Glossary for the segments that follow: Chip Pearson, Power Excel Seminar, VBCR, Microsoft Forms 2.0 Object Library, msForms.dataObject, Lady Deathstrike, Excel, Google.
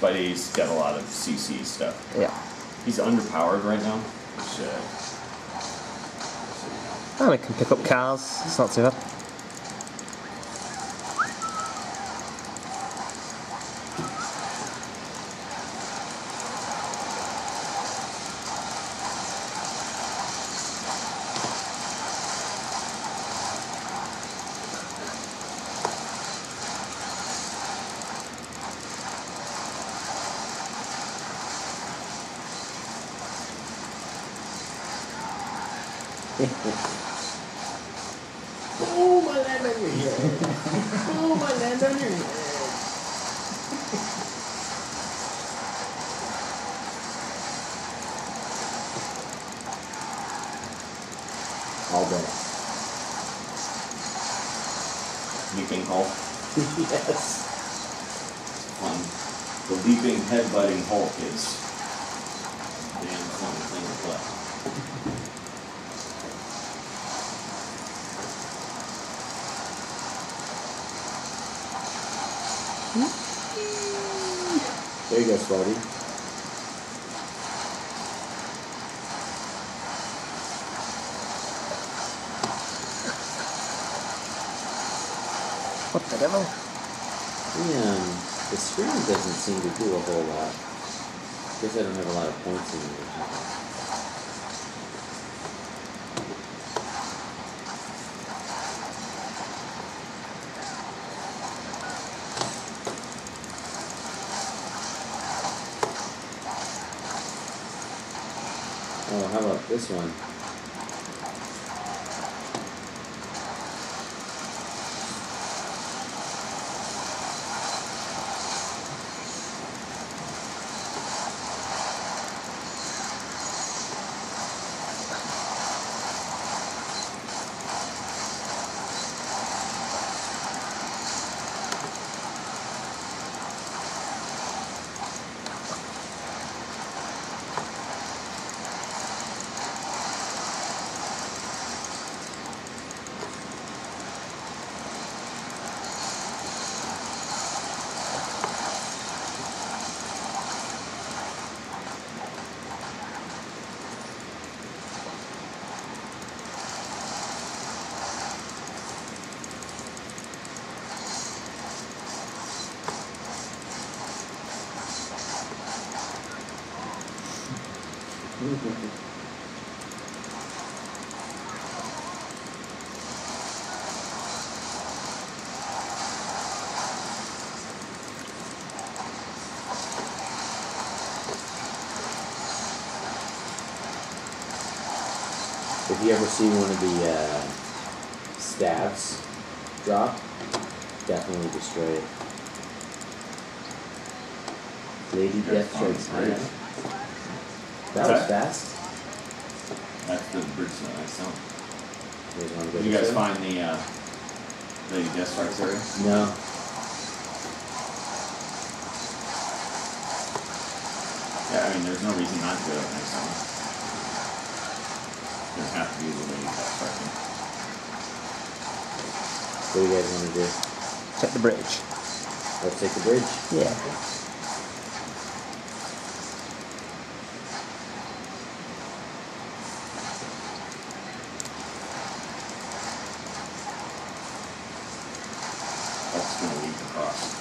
but he's got a lot of CC stuff. Yeah. He's underpowered right now. So. Oh, we can pick up cars. It's not too bad. Oh, my land on your head. Oh, my land on your head. All done. Leaping Hulk. Yes. Fun. The leaping, headbutting Hulk is a damn fun thing to play. There you go, Slotty. What the devil? Yeah, the screen doesn't seem to do a whole lot. I guess I don't have a lot of points in here. Oh, how about this one? If you ever see one of the stabs drop, definitely destroy it. Lady Deathstrike. That was fast. That's the bridge that I saw. Did you guys find the Lady Deathstrike area? No. Yeah, I mean, there's no reason not to go up next time. There's have to be the Lady Deathstrike. What do you guys want to do? Check the bridge. Let's take the bridge? Yeah. That's going to lead across.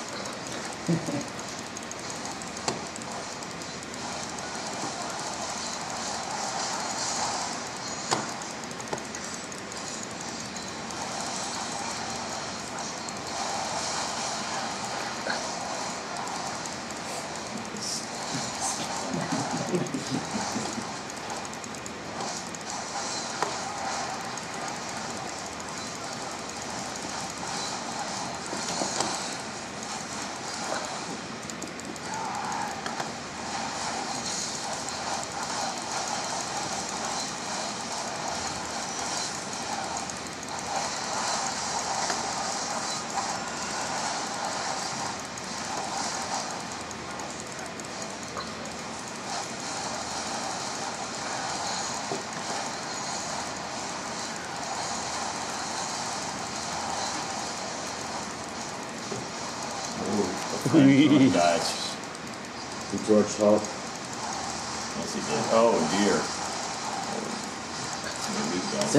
Dodge. Did George help? Yes, he did. Oh, dear.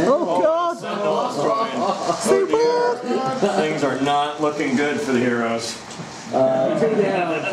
Oh, God! Oh, dear. Things are not looking good for the heroes. Two down.